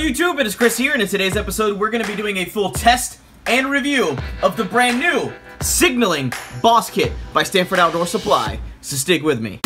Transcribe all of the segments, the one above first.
Hello YouTube, it is Chris here, and in today's episode we're going to be doing a full test and review of the brand new Signaling Boss Kit by Stanford Outdoor Supply, so stick with me.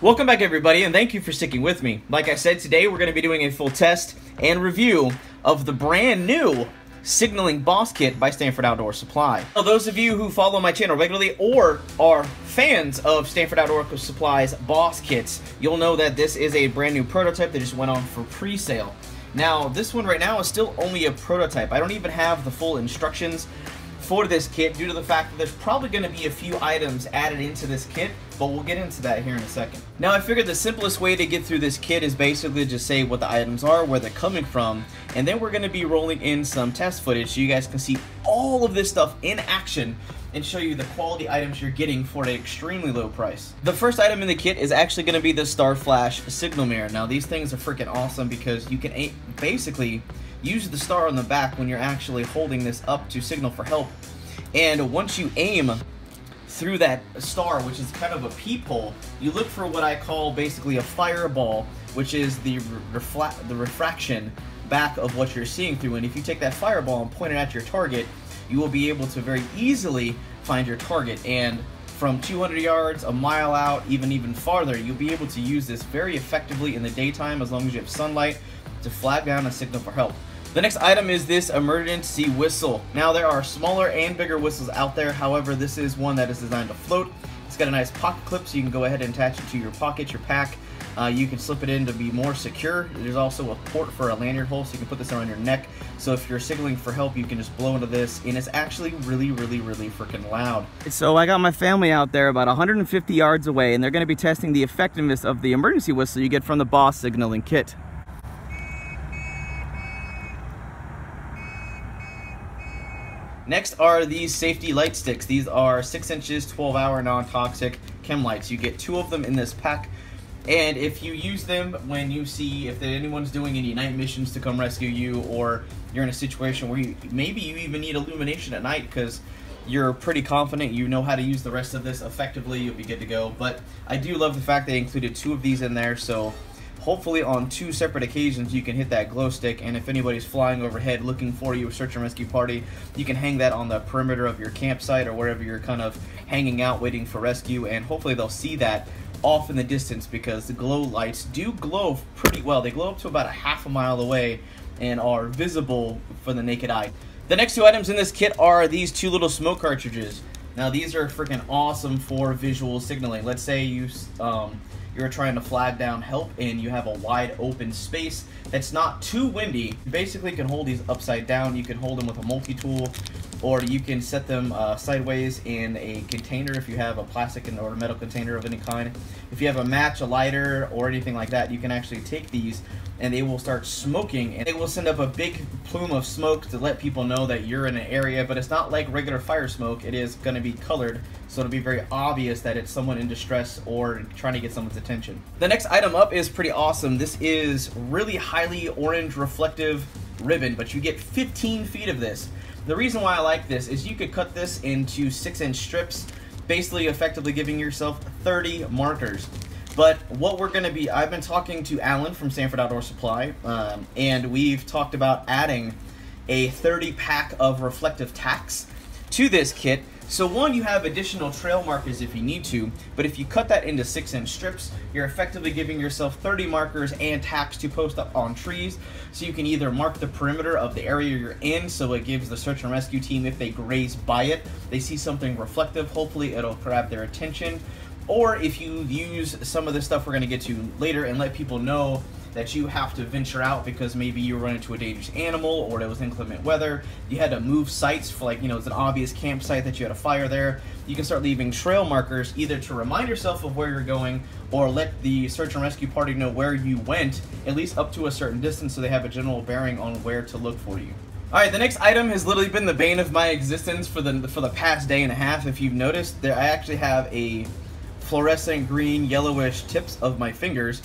Welcome back everybody, and thank you for sticking with me. Like I said, today we're going to be doing a full test and review of the brand new Signaling Boss Kit by Stanford Outdoor Supply. Now, those of you who follow my channel regularly or are fans of Stanford Outdoor Supply's Boss Kits, you'll know that this is a brand new prototype that just went on for pre-sale. Now, this one right now is still only a prototype. I don't even have the full instructions for this kit due to the fact that there's probably going to be a few items added into this kit, but we'll get into that here in a second. Now, I figured the simplest way to get through this kit is basically just say what the items are, where they're coming from, and then we're going to be rolling in some test footage so you guys can see all of this stuff in action and show you the quality items you're getting for an extremely low price. The first item in the kit is actually going to be the Star Flash Signal Mirror. Now, these things are freaking awesome because you can basically use the star on the back when you're actually holding this up to signal for help. And once you aim through that star, which is kind of a peephole, you look for what I call basically a fireball, which is the refraction back of what you're seeing through. And if you take that fireball and point it at your target, you will be able to very easily find your target. And from 200 yards, a mile out, even farther, you'll be able to use this very effectively in the daytime as long as you have sunlight to flag down a signal for help. The next item is this emergency whistle. Now, there are smaller and bigger whistles out there. However, this is one that is designed to float. It's got a nice pocket clip, so you can go ahead and attach it to your pocket, your pack. You can slip it in to be more secure. There's also a port for a lanyard hole, so you can put this around your neck. So if you're signaling for help, you can just blow into this, and it's actually really freaking loud. So I got my family out there about 150 yards away, and they're gonna be testing the effectiveness of the emergency whistle you get from the BOSS signaling kit. Next are these safety light sticks. These are 6 inches, 12-hour non-toxic chem lights. You get 2 of them in this pack, and if you use them when you see if anyone's doing any night missions to come rescue you, or you're in a situation where maybe you even need illumination at night because you're pretty confident you know how to use the rest of this effectively, you'll be good to go. But I do love the fact they included 2 of these in there, so hopefully on 2 separate occasions you can hit that glow stick, and if anybody's flying overhead looking for you, a search and rescue party, you can hang that on the perimeter of your campsite or wherever you're kind of hanging out waiting for rescue, and hopefully they'll see that off in the distance because the glow lights do glow pretty well. They glow up to about a half a mile away and are visible for the naked eye. The next 2 items in this kit are these 2 little smoke cartridges. Now, these are freaking awesome for visual signaling. Let's say you you're trying to flag down help and you have a wide open space that's not too windy. You basically can hold these upside down. You can hold them with a multi-tool, or you can set them sideways in a container if you have a plastic or a metal container of any kind. If you have a match, a lighter, or anything like that, you can actually take these and they will start smoking, and they will send up a big plume of smoke to let people know that you're in an area, but it's not like regular fire smoke. It is gonna be colored, so it'll be very obvious that it's someone in distress or trying to get someone's attention. The next item up is pretty awesome. This is really highly orange reflective ribbon, but you get 15 feet of this. The reason why I like this is you could cut this into 6-inch strips, basically effectively giving yourself 30 markers. But what we're gonna be, I've been talking to Alan from Stanford Outdoor Supply, and we've talked about adding a 30 pack of reflective tacks to this kit. So one, you have additional trail markers if you need to, but if you cut that into 6-inch strips, you're effectively giving yourself 30 markers and tacks to post up on trees, so you can either mark the perimeter of the area you're in, so it gives the search and rescue team, if they graze by it, they see something reflective, hopefully it'll grab their attention. Or if you use some of the stuff we're gonna get to later and let people know that you have to venture out because maybe you run into a dangerous animal or there was inclement weather, you had to move sites for, like, you know, it's an obvious campsite that you had a fire there, you can start leaving trail markers either to remind yourself of where you're going or let the search and rescue party know where you went, at least up to a certain distance, so they have a general bearing on where to look for you. Alright, the next item has literally been the bane of my existence for the past day and a half. If you've noticed, there I actually have a fluorescent green yellowish tips of my fingers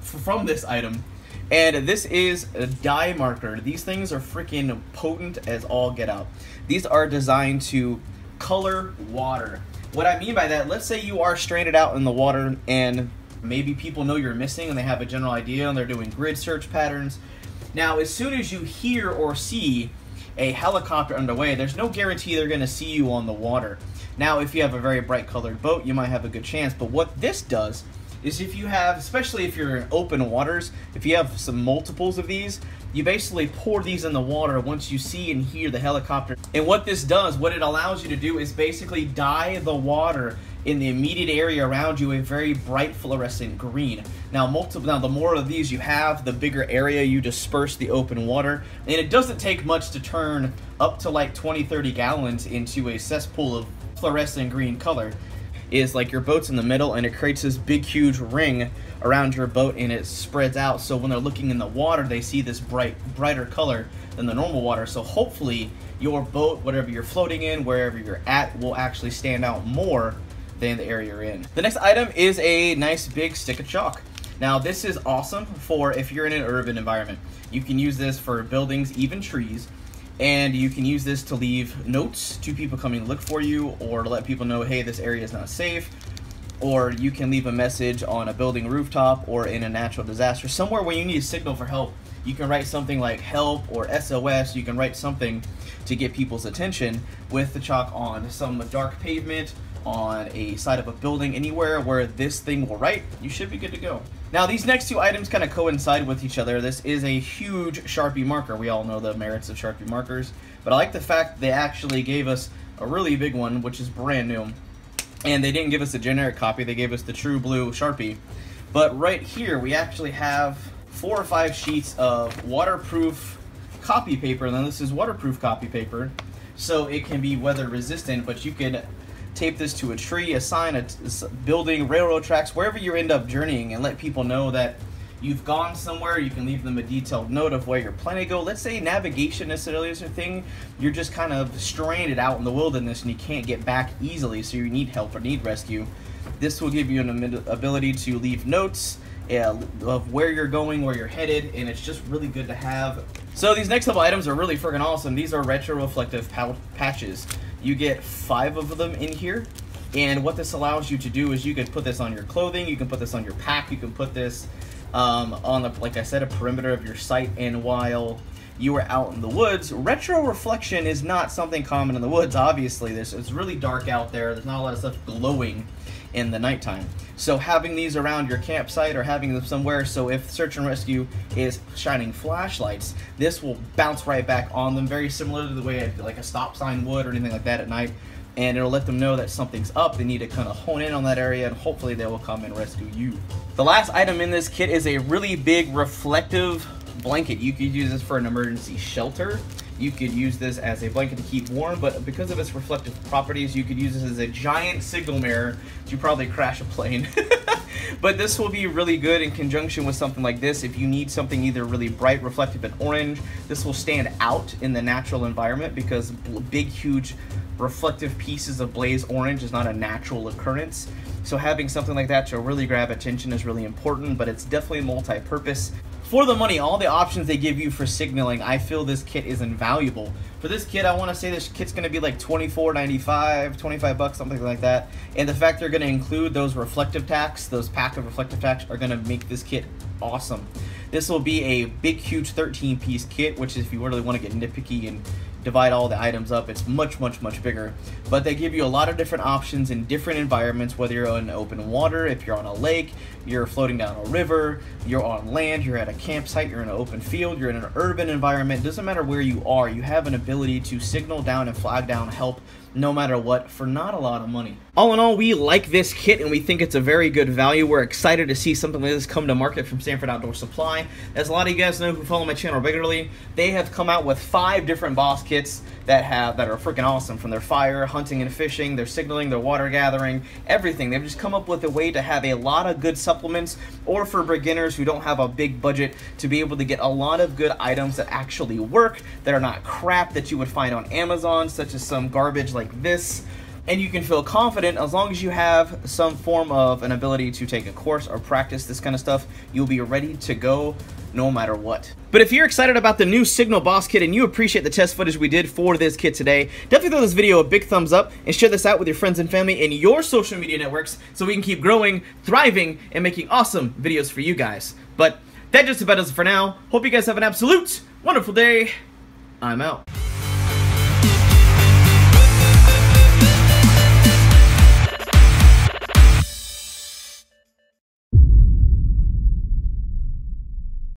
from this item. And this is a dye marker. These things are freaking potent as all get out. These are designed to color water. What I mean by that, let's say you are stranded out in the water and maybe people know you're missing and they have a general idea and they're doing grid search patterns. Now, as soon as you hear or see a helicopter underway, there's no guarantee they're gonna see you on the water. Now, if you have a very bright colored boat, you might have a good chance, but what this does is if you have, especially if you're in open waters, if you have some multiples of these, you basically pour these in the water once you see and hear the helicopter. And what this does, what it allows you to do is basically dye the water in the immediate area around you a very bright fluorescent green. Now, the more of these you have, the bigger area you disperse the open water. And it doesn't take much to turn up to like 20, 30 gallons into a cesspool of fluorescent green color. Is like your boat's in the middle and it creates this big huge ring around your boat and it spreads out, so when they're looking in the water they see this brighter color than the normal water. So hopefully your boat, whatever you're floating in, wherever you're at, will actually stand out more than the area you're in. The next item is a nice big stick of chalk. Now, this is awesome for if you're in an urban environment. You can use this for buildings, even trees. And you can use this to leave notes to people coming to look for you, or to let people know, hey, this area is not safe. Or you can leave a message on a building rooftop or in a natural disaster. Somewhere where you need a signal for help, you can write something like help or SOS. You can write something to get people's attention with the chalk on some dark pavement, on a side of a building, anywhere where this thing will write, you should be good to go. Now, these next two items kind of coincide with each other. This is a huge Sharpie marker. We all know the merits of Sharpie markers, but I like the fact they actually gave us a really big one, which is brand new. And they didn't give us a generic copy, they gave us the true blue Sharpie. But right here, we actually have 4 or 5 sheets of waterproof copy paper. And then this is waterproof copy paper, so it can be weather resistant, but you can tape this to a tree, a sign, a building, railroad tracks, wherever you end up journeying, and let people know that you've gone somewhere. You can leave them a detailed note of where you're planning to go. Let's say navigation necessarily is your thing. You're just kind of stranded out in the wilderness and you can't get back easily, so you need help or need rescue. This will give you an ability to leave notes of where you're going, where you're headed, and it's just really good to have. So these next couple items are really friggin' awesome. These are retro-reflective patches. You get 5 of them in here, and what this allows you to do is you can put this on your clothing, you can put this on your pack, you can put this on, like I said, a perimeter of your site. And while you are out in the woods, retro reflection is not something common in the woods, obviously. It's really dark out there, there's not a lot of stuff glowing in the nighttime. So having these around your campsite or having them somewhere, so if search and rescue is shining flashlights, this will bounce right back on them, very similar to the way like a stop sign would or anything like that at night, and it'll let them know that something's up. They need to kind of hone in on that area, and hopefully they will come and rescue you. The last item in this kit is a really big reflective blanket. You could use this for an emergency shelter. You could use this as a blanket to keep warm, but because of its reflective properties, you could use this as a giant signal mirror to probably crash a plane. But this will be really good in conjunction with something like this. If you need something either really bright, reflective, and orange, this will stand out in the natural environment, because big, huge reflective pieces of blaze orange is not a natural occurrence. So having something like that to really grab attention is really important, but it's definitely multi-purpose. For the money, all the options they give you for signaling, I feel this kit is invaluable. For this kit, I want to say this kit's going to be like $24.95, $25, something like that. And the fact they're going to include those reflective tacks, those pack of reflective tacks, are going to make this kit awesome. This will be a big, huge 13-piece kit, which is, if you really want to get nitpicky and divide all the items up, it's much, much, much bigger. But they give you a lot of different options in different environments, whether you're in open water, if you're on a lake, you're floating down a river, you're on land, you're at a campsite, you're in an open field, you're in an urban environment. It doesn't matter where you are, you have an ability to signal down and flag down help no matter what, for not a lot of money. All in all, we like this kit and we think it's a very good value. We're excited to see something like this come to market from Stanford Outdoor Supply. As a lot of you guys know who follow my channel regularly, they have come out with 5 different BOSS kits that are freaking awesome. From their fire, hunting and fishing, their signaling, their water gathering, everything. They've just come up with a way to have a lot of good supplements, or for beginners who don't have a big budget, to be able to get a lot of good items that actually work, that are not crap that you would find on Amazon, such as some garbage like this. and you can feel confident as long as you have some form of an ability to take a course or practice this kind of stuff. You'll be ready to go no matter what. But if you're excited about the new Signal Boss Kit and you appreciate the test footage we did for this kit today, definitely throw this video a big thumbs up and share this out with your friends and family in your social media networks so we can keep growing, thriving, and making awesome videos for you guys. But that just about does it for now. Hope you guys have an absolute wonderful day. I'm out.